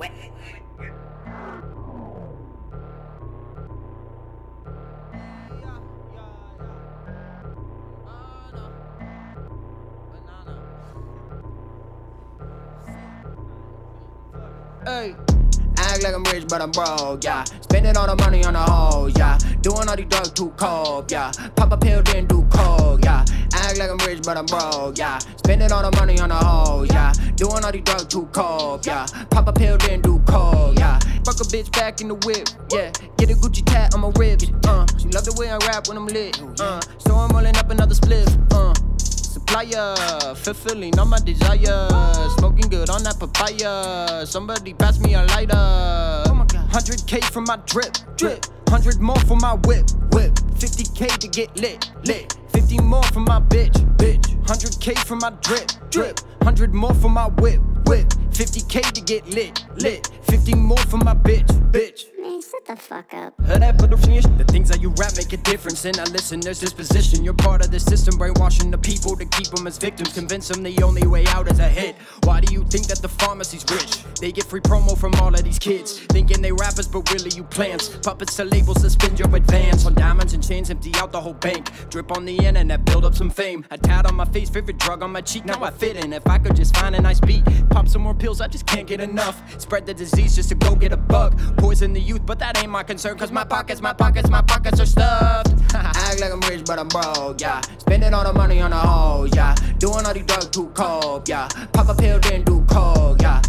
Hey. I act like I'm rich, but I'm broke, yeah. Spending all the money on the hoes, yeah. Doing all these drugs too cold, yeah. Pop a pill, then do coke, yeah. I act like I'm rich, but I'm broke, yeah. Spending all the money on the hoes, yeah. Doing all these drugs too cold, yeah. Pop a pill, then do coke, yeah. Fuck a bitch back in the whip, yeah. Get a Gucci tat on my ribs, She love the way I rap when I'm lit, So I'm rolling up another split, Supplier, fulfilling all my desires. Smoking good on that papaya. Somebody pass me a lighter. 100K for my drip. 100 more for my whip. 50K to get lit. 50 more for my bitch. 100K for my drip. 100 more for my whip. 50K to get lit. 50 more for my bitch. Shut the fuck up. The things that you rap make a difference, and I listen, there's disposition. You're part of the system, brainwashing the people to keep them as victims. Convince them the only way out is a hit. Why do you think that the pharmacy's rich? They get free promo from all of these kids, thinking they rappers, but really you plants. Puppets to labels that spend your advance. On diamonds and chains, empty out the whole bank. Drip on the internet, build up some fame. A tat on my face, favorite drug on my cheek. Now I fit in, if I could just find a nice beat. Pop some more pills, I just can't get enough. Spread the disease just to go get a buck. Poison the youth, but that ain't my concern, cause my pockets are stuffed. I act like I'm rich, but I'm broke, yeah. Spending all the money on the hoes, yeah. Doing all these drugs too cold, yeah. Pop a pill, then do coke, yeah.